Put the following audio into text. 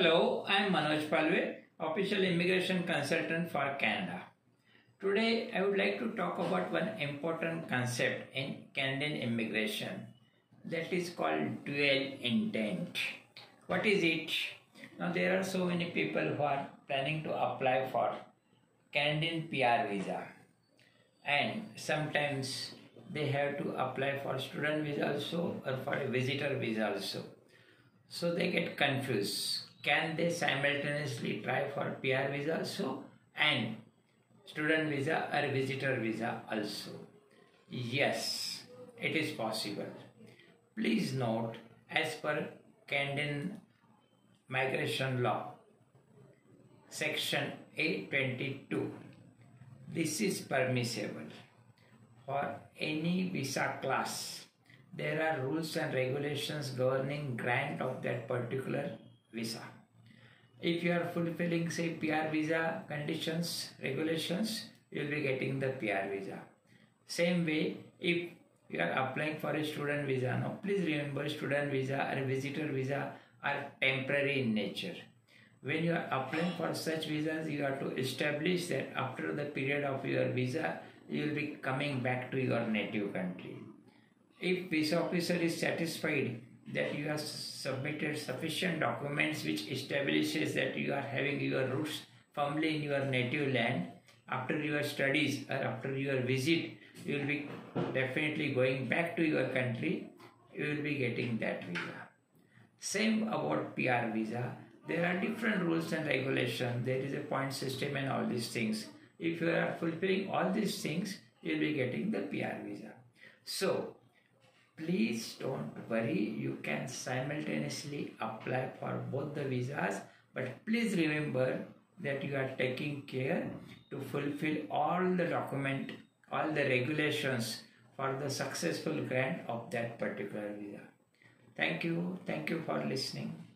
Hello, I am Manoj Palwe, Official Immigration Consultant for Canada. Today, I would like to talk about one important concept in Canadian immigration that is called dual intent. What is it? Now, there are so many people who are planning to apply for Canadian PR visa, and sometimes they have to apply for student visa also or for a visitor visa also. So they get confused. Can they simultaneously try for PR visa also and student visa or visitor visa also? Yes, it is possible. Please note, as per Canadian Migration Law, Section A22, this is permissible. For any visa class, there are rules and regulations governing grant of that particular visa. If you are fulfilling, say, PR visa conditions, regulations, you will be getting the PR visa. Same way, if you are applying for a student visa, now please remember, student visa or visitor visa are temporary in nature. When you are applying for such visas, you have to establish that after the period of your visa, you will be coming back to your native country. If visa officer is satisfied that you have submitted sufficient documents which establishes that you are having your roots firmly in your native land, after your studies or after your visit, you will be definitely going back to your country, you will be getting that visa. Same about PR visa. There are different rules and regulations. There is a point system and all these things. If you are fulfilling all these things, you will be getting the PR visa. So, please don't worry, you can simultaneously apply for both the visas, but please remember that you are taking care to fulfill all the document, all the regulations for the successful grant of that particular visa. Thank you for listening.